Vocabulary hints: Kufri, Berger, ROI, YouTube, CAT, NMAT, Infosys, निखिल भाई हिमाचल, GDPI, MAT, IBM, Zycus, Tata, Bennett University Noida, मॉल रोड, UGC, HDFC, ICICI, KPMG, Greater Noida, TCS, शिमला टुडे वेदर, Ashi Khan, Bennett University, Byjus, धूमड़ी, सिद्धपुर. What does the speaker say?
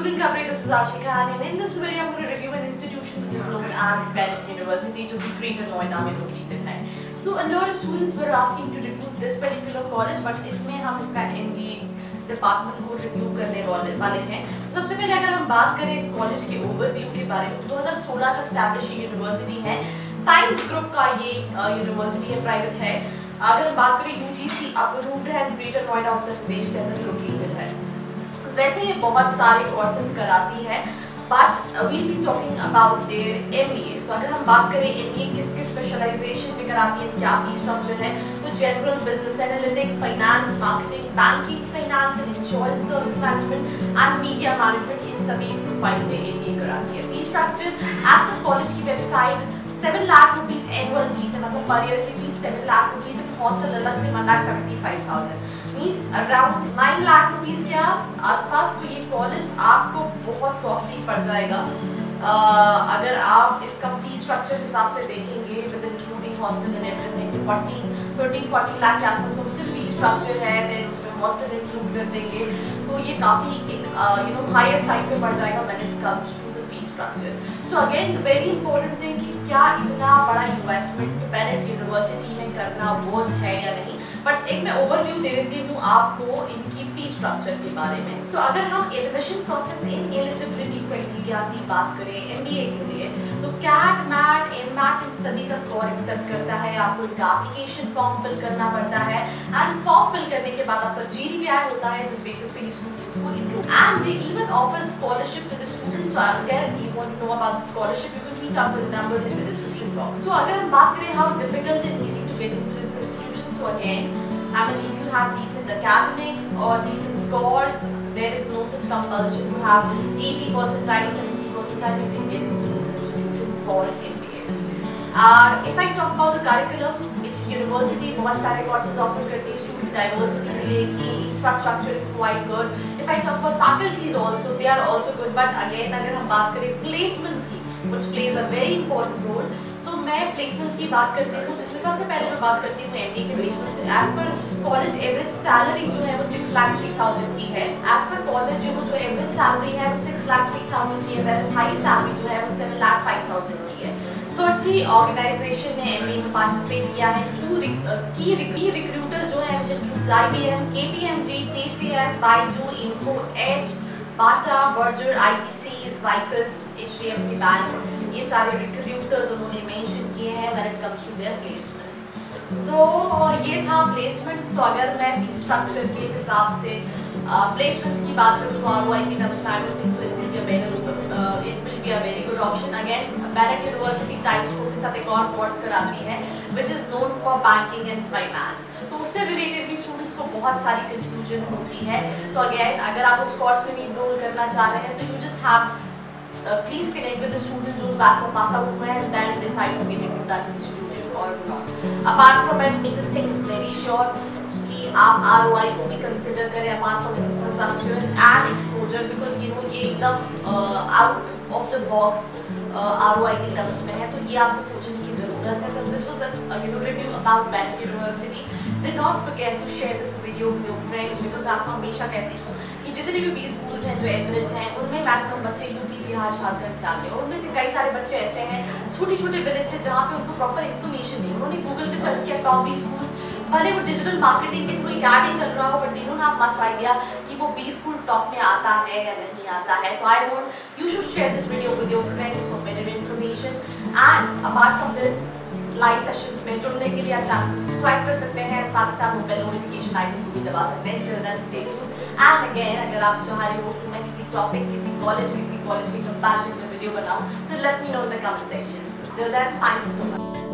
student coverage. This is Ashi Khan, and in this video, I'm going to review an institution which is known as Bennett University, which is Greater Noida में located है. So a lot of students were asking to review this particular college, but इसमें हम इसका MBA department को review करने वाले हैं. सबसे पहले अगर हम बात करें इस college के overview के बारे में, 2016 का established university है. Times Group का ये university है, private है. अगर हम बात करें UGC approved है, Greater Noida उत्तर प्रदेश के अंदर located है. वैसे ये बहुत सारे कोर्सेज कराती है, but we'll be talking about their MBA. So अगर हम बात करें MBA किस-किस स्पेशलाइजेशन में कराती है, क्या फीस स्ट्रक्चर है, तो general business analytics, finance, marketing, banking, finance and insurance, service management and media management, इन सभी प्रोफाइल में MBA कराती है. Fees structure as per college की website 7 lakh rupees annual fees है, मतलब पर ईयर की fees 7 lakh rupees and hostel अलग से 1,75,000 मींस अराउंड 9 लाख रुपीज के आसपास. तो ये कॉलेज आपको बहुत कॉस्टली पड़ जाएगा अगर आप इसका फीस स्ट्रक्चर हिसाब से देखेंगे with including hostel and everything 13-40 lakh के आसपास. तो सिर्फ फीस स्ट्रक्चर है, देन उसमें हॉस्टल इंक्लूड कर देंगे, तो ये काफ़ी एक हायर साइड पे पड़ जाएगा when it comes to the fees structure. So again very important thing कि क्या इतना बड़ा इन्वेस्टमेंट बेनेट यूनिवर्सिटी में करना वर्थ है या नहीं. बट एक मैं ओवरव्यू दे देती हूँ आपको इनकी फीस स्ट्रक्चर के बारे में. सो अगर हम admission process in eligibility criteria की बात करें MBA के लिए, तो CAT, MAT, NMAT इन सभी का स्कोर एक्सेप्ट करता है. आपको इनका एप्लीकेशन फॉर्म फिल करना पड़ता है एंड फॉर्म फिल करने के बाद आपका GDPI होता है, जिस बेसिस पे स्टूडेंट्स को include and they even offer scholarship to the students. So अगर you want to know about the scholarship, you can reach out to the number in the description box. So अगर हम बात करें how difficult and easy to get into this institution, so again I mean, if you have decent academics or decent scores, there is no such compulsion to have 80 percentile, 70 percentile. You can get into this institution for an MBA. If I talk about the curriculum, it's university. बहुत सारे courses offer करती है, student diversity के लिए कि infrastructure is quite good. If I talk about faculties also, they are also good. But again, अगर हम बात करें placements की, which plays a very important role. So मैं placements की बात करती हूँ, जिसमें सबसे पहले मैं बात करती हूँ MBA के placement. As per college average salary जो है वो 6,03,000 की है. As per college जो average salary है वो 6,03,000 की है, whereas high salary जो है वो 7,05,000 की है. 30 ऑर्गेनाइजेशन ने MBA में पार्टिसिपेट किया है. 2 key recruiters जो है, which includes IBM, KPMG, TCS, Byjus, Infosys, Tata, Berger, ICICI, Zycus, HDFC bank, ये सारे रिक्रूटर्स उन्होंने मेंशन किए हैं when it comes to their placements. So ये था प्लेसमेंट. तो अगर मैं फीस स्ट्रक्चर के हिसाब से प्लेसमेंट्स की बात करूँ तो ROI की तरफ से it will be a very good option. Again, Bennett University Times Group के साथ एक और कोर्स कराती है which is known for banking and finance. तो उससे रिलेटेड भी स्टूडेंट्स को बहुत सारी कंफ्यूजन होती है. तो अगेन अगर आप उस कोर्स में इनरोल करना चाह रहे हैं तो you just have please connect with the student who is back from pass out and then decide to get into that institution or not. Apart from it, make this thing very sure कि आप ROI को भी consider करें apart from infrastructure and exposure, because you know ये एकदम out of the box ROI के terms में है, तो ये आपको सोचने की ज़रूरत है. So this was a review about Bennett University. Do not forget to share this video with your friends, because मैं आपको हमेशा कहती हूँ कि जितने भी 20 स्कूल हैं जो एवरेज हैं उनमें मैक्सिमम बच्चे यूपी, बिहार, झारखंड से आते हैं, और उनमें से कई सारे बच्चे ऐसे हैं छोटे छोटे विलेज से जहाँ पे उनको प्रॉपर इन्फॉर्मेशन नहीं. उन्होंने गूगल पे सर्च किया टॉप 20 स्कूल, भले वो डिजिटल मार्केटिंग के थ्रू क्या नहीं चल रहा हो, बट इन्होंने आप मच आइडिया कि वो 20 स्कूल टॉप में आता है या नहीं आता है. तो I want you should share this video with your friends for better information and apart from this live sessions में जुड़ने के लिए आप चैनल को सब्सक्राइब कर सकते हैं, साथ ही साथ वो बेल नोटिफिकेशन आइकन को भी दबा सकते हैं. Till then stay tuned. And again अगर आप चाह रहे हो कि मैं किसी टॉपिक, किसी कॉलेज की कंपैरिजन में वीडियो बनाऊं, तो let me know in the comment section. Till then thank you so much.